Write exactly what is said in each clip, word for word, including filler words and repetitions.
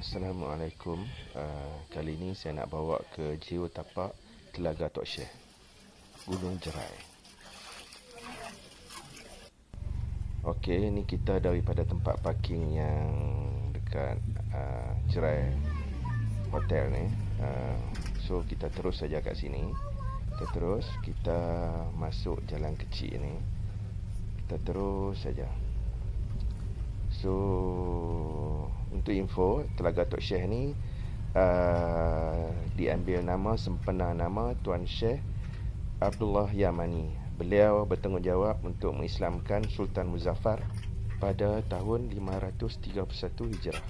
Assalamualaikum. Uh, kali ni saya nak bawa ke Geotapak Telaga Tok Sheikh Gunung Jerai. Okey, ni kita daripada tempat parking yang dekat uh, Jerai Hotel ni. Uh, so kita terus saja kat sini. Kita terus kita masuk jalan kecil ni. Kita terus saja. So untuk info, Telaga Tok Sheikh ni uh, diambil nama sempena nama Tuan Syekh Abdullah Yamani. Beliau bertanggungjawab untuk mengislamkan Sultan Muzzafar pada tahun lima ratus tiga puluh satu Hijrah.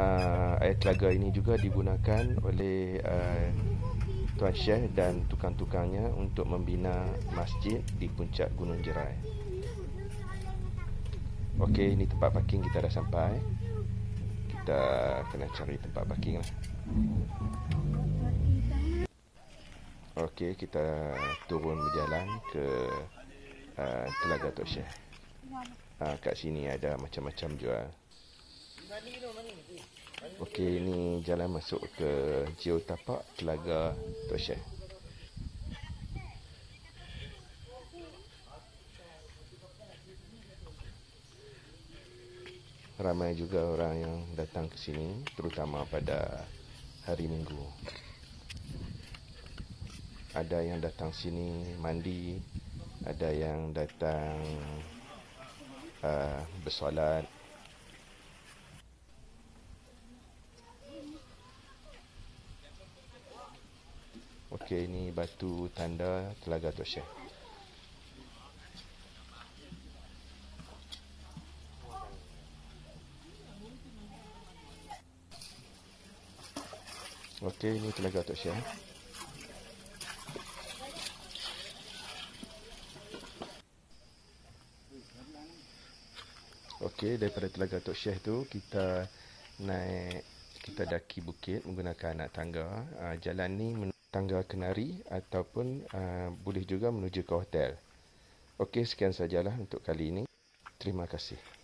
uh, Air telaga ini juga digunakan oleh uh, Tuan Syekh dan tukang-tukangnya untuk membina masjid di puncak Gunung Jerai. Okey, ni tempat parking kita dah sampai. Kita kena cari tempat parking lah. Okey, kita turun berjalan ke uh, Telaga Tok Sheikh. Uh, kat sini ada macam-macam jual. Okey, ni jalan masuk ke Geotapak Telaga Tok Sheikh. Ramai juga orang yang datang ke sini, terutama pada hari Minggu. Ada yang datang sini mandi, ada yang datang uh, bersolat. Okey, ini batu tanda Telaga Tok Sheikh. Okey, ini Telaga Tok Sheikh. Okey, daripada Telaga Tok Sheikh tu kita naik, kita daki bukit menggunakan anak tangga. Uh, jalan ni tangga kenari ataupun uh, boleh juga menuju ke hotel. Okey, sekian sajalah untuk kali ini. Terima kasih.